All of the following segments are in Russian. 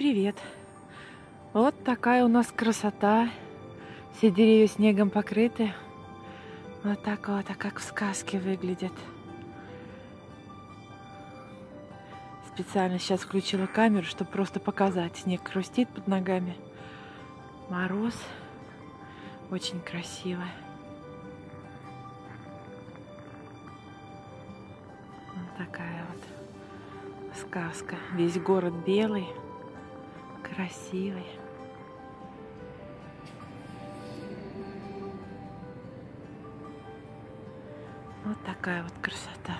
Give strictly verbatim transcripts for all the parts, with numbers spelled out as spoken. Привет. Вот такая у нас красота. Все деревья снегом покрыты. Вот так вот, а как в сказке выглядит. Специально сейчас включила камеру, чтобы просто показать. Снег хрустит под ногами. Мороз. Очень красиво. Вот такая вот сказка. Весь город белый, красивый. Вот такая вот красота.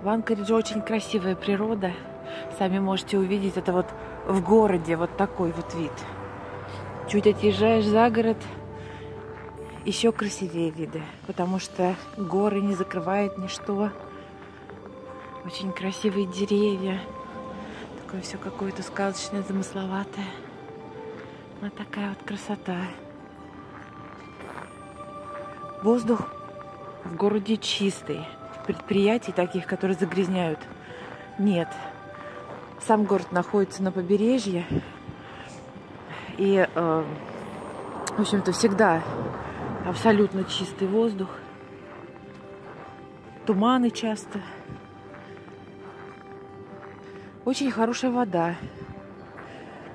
В Анкоридже очень красивая природа. Сами можете увидеть, это вот в городе вот такой вот вид. Чуть отъезжаешь за город, еще красивее виды, потому что горы не закрывает ничто. Очень красивые деревья. Такое все какое-то сказочное, замысловатое. Вот такая вот красота. Воздух в городе чистый. Предприятий таких, которые загрязняют, нет. Сам город находится на побережье, и, э, в общем-то, всегда абсолютно чистый воздух, туманы часто, очень хорошая вода.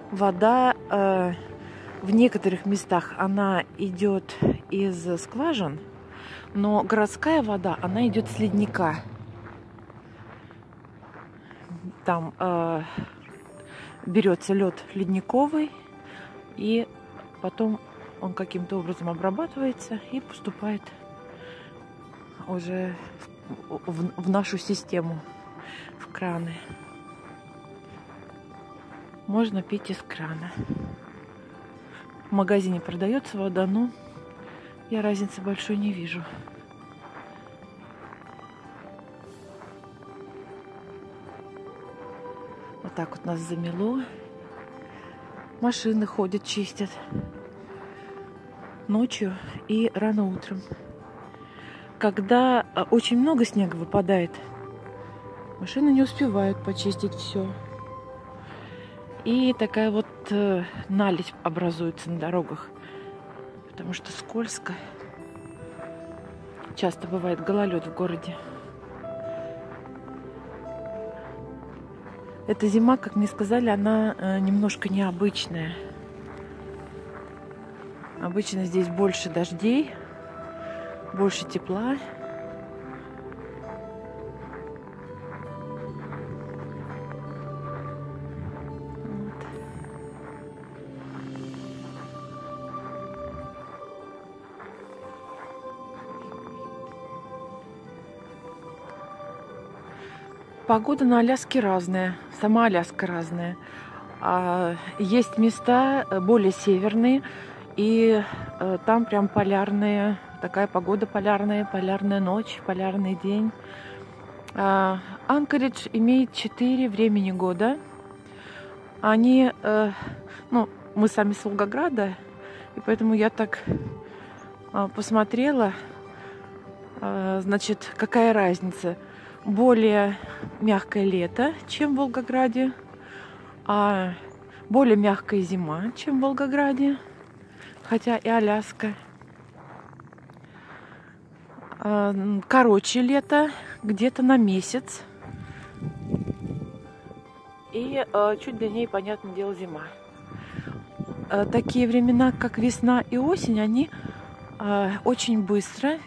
Вода э, в некоторых местах она идет из скважин. Но городская вода, она идет с ледника. Там э, берется лед ледниковый, и потом он каким-то образом обрабатывается и поступает уже в, в, в нашу систему, в краны. Можно пить из крана. В магазине продается вода, но я разницы большой не вижу. Вот так вот нас замело. Машины ходят, чистят. Ночью и рано утром. Когда очень много снега выпадает, машины не успевают почистить все. И такая вот наледь образуется на дорогах. Потому что скользко. Часто бывает гололед в городе. Эта зима, как мне сказали, она немножко необычная. Обычно здесь больше дождей, больше тепла. Погода на Аляске разная, сама Аляска разная. А есть места более северные, и там прям полярная, такая погода полярная, полярная ночь, полярный день. А Анкоридж имеет четыре времени года. Они, ну, мы сами с Волгограда, и поэтому я так посмотрела, значит, какая разница. Более мягкое лето, чем в Волгограде, а более мягкая зима, чем в Волгограде, хотя и Аляска. Короче лето, где-то на месяц, и чуть длиннее, понятное дело, зима. Такие времена, как весна и осень, они очень быстро,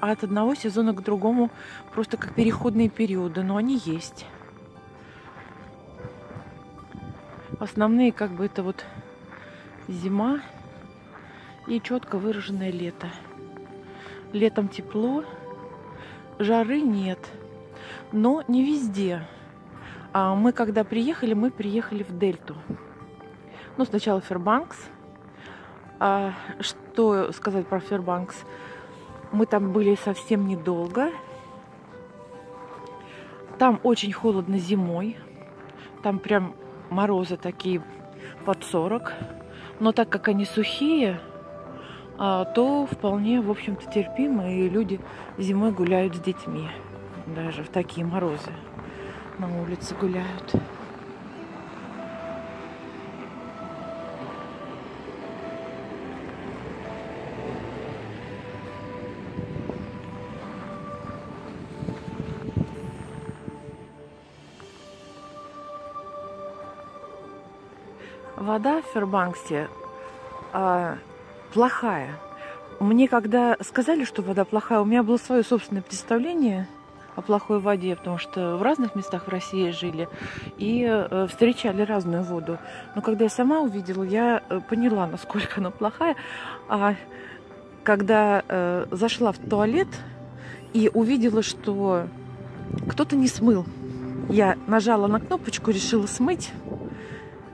а от одного сезона к другому, просто как переходные периоды, но они есть. Основные, как бы, это вот зима и четко выраженное лето. Летом тепло, жары нет, но не везде. А мы, когда приехали, мы приехали в Дельту. Ну, сначала Фэрбанкс, Что сказать про Фэрбанкс? Мы там были совсем недолго. Там очень холодно зимой. Там прям морозы такие под сорок. Но так как они сухие, то вполне, в общем-то, терпимо. И люди зимой гуляют с детьми. Даже в такие морозы на улице гуляют. Вода в Фэрбанксе а, плохая. Мне когда сказали, что вода плохая, у меня было свое собственное представление о плохой воде, потому что в разных местах в России жили и э, встречали разную воду. Но когда я сама увидела, я поняла, насколько она плохая. А когда э, зашла в туалет и увидела, что кто-то не смыл, я нажала на кнопочку, решила смыть,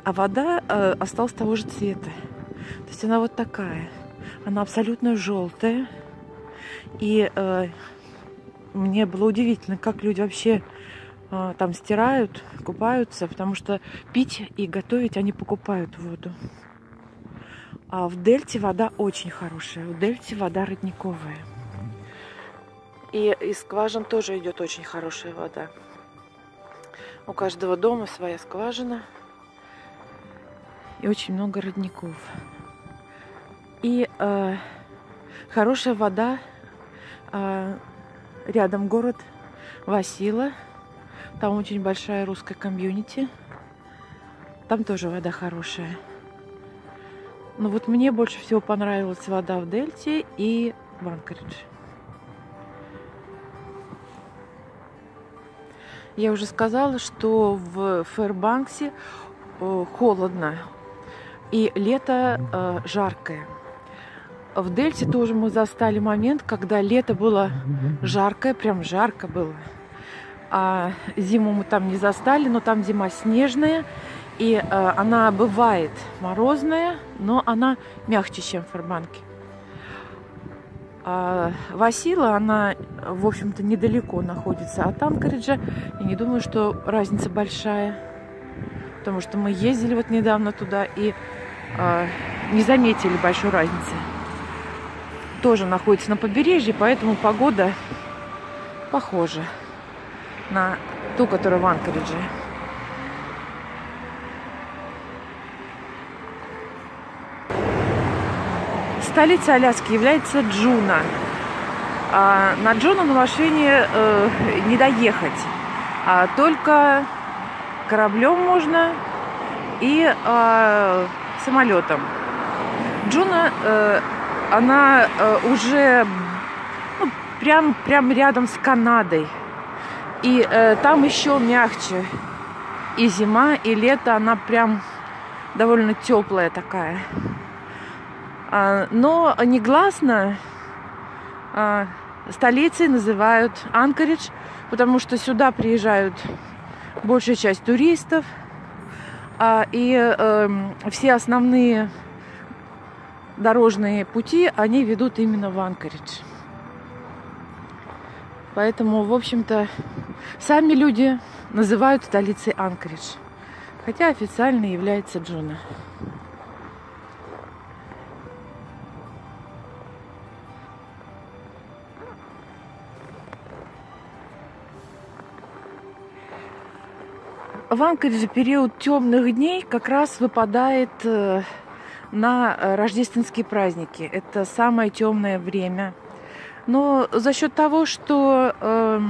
а вода э, осталась того же цвета. То есть она вот такая. Она абсолютно желтая. И э, мне было удивительно, как люди вообще э, там стирают, купаются, потому что пить и готовить они покупают воду. А в Дельте вода очень хорошая. В Дельте вода родниковая. И из скважин тоже идет очень хорошая вода. У каждого дома своя скважина. И очень много родников. И э, хорошая вода. Э, рядом город Василла. Там очень большая русская комьюнити. Там тоже вода хорошая. Но вот мне больше всего понравилась вода в Дельте и в Анкоридже. Я уже сказала, что в Фэрбанксе э, холодно. И лето э, жаркое. В Дельте тоже мы застали момент, когда лето было жаркое, прям жарко было. А зиму мы там не застали, но там зима снежная. И э, она бывает морозная, но она мягче, чем в Фэрбанксе. А Василла, она, в общем-то, недалеко находится от Анкориджа. Я не думаю, что разница большая. Потому что мы ездили вот недавно туда и э, не заметили большой разницы. Тоже находится на побережье, поэтому погода похожа на ту, которая в Анкоридже. Столицей Аляски является Джуна. А на Джуну на машине э, не доехать, а только кораблем можно и э, самолетом. Джуна, э, она э, уже ну, прям, прям рядом с Канадой. И э, там еще мягче. И зима, и лето, она прям довольно теплая такая. А, но негласно а, столицей называют Анкоридж, потому что сюда приезжают большая часть туристов, а, и э, все основные дорожные пути, они ведут именно в Анкоридж. Поэтому, в общем-то, сами люди называют столицей Анкоридж, хотя официально является Джуна. В Анкоридже период темных дней как раз выпадает на рождественские праздники. Это самое темное время. Но за счет того, что э,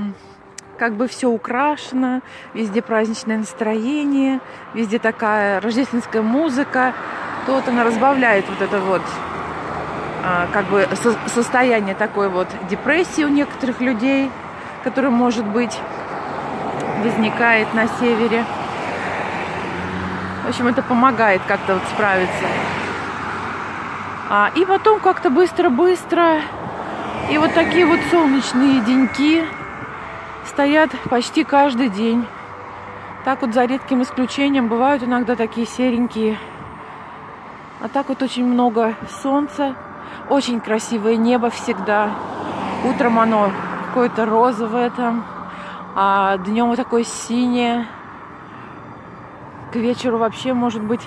как бы все украшено, везде праздничное настроение, везде такая рождественская музыка, то вот она разбавляет вот это вот э, как бы со- состояние такой вот депрессии у некоторых людей, которая может быть возникает на севере. В общем, это помогает как-то вот справиться. А, и потом как-то быстро-быстро. И вот такие вот солнечные деньки стоят почти каждый день. Так вот, за редким исключением, бывают иногда такие серенькие. А так вот очень много солнца, очень красивое небо всегда. Утром оно какое-то розовое там, а днем вот такое синее. К вечеру вообще может быть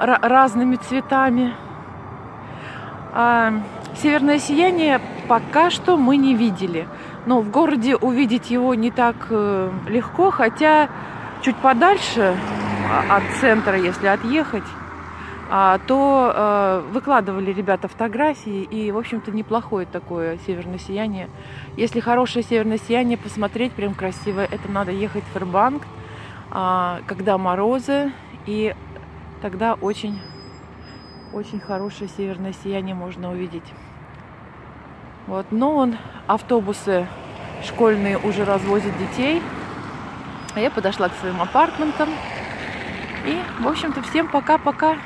разными цветами. А северное сияние пока что мы не видели. Но в городе увидеть его не так легко, хотя чуть подальше от центра, если отъехать, то выкладывали ребята фотографии, и, в общем-то, неплохое такое северное сияние. Если хорошее северное сияние посмотреть, прям красивое, это надо ехать в Фэрбанкс, когда морозы, и тогда очень, очень хорошее северное сияние можно увидеть. Вот. Но он, автобусы школьные уже развозят детей. А я подошла к своим апартментам. И, в общем-то, всем пока-пока.